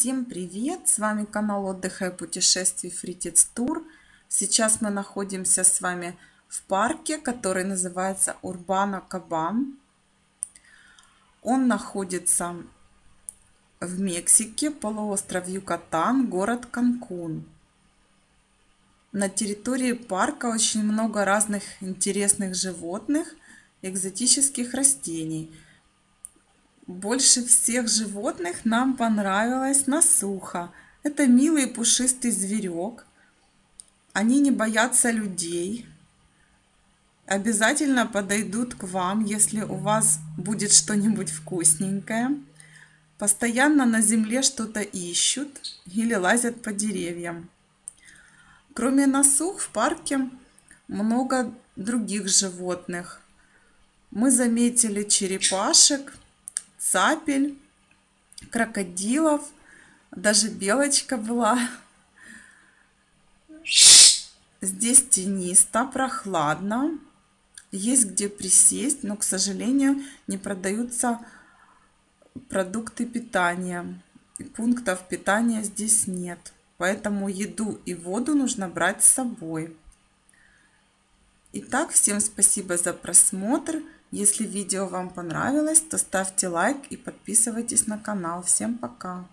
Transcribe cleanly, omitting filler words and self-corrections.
Всем привет! С вами канал отдыха и путешествий Fritids Tur. Сейчас мы находимся с вами в парке, который называется Urbano Kabah. Он находится в Мексике, полуостров Юкатан, город Канкун. На территории парка очень много разных интересных животных, экзотических растений. Больше всех животных нам понравилась насуха. Это милый пушистый зверек. Они не боятся людей. Обязательно подойдут к вам, если у вас будет что-нибудь вкусненькое. Постоянно на земле что-то ищут или лазят по деревьям. Кроме насух в парке много других животных. Мы заметили черепашек, цапель, крокодилов, даже белочка была. Здесь тенисто, прохладно, есть где присесть, но, к сожалению, не продаются продукты питания. Пунктов питания здесь нет, поэтому еду и воду нужно брать с собой. Итак, всем спасибо за просмотр. Если видео вам понравилось, то ставьте лайк и подписывайтесь на канал. Всем пока!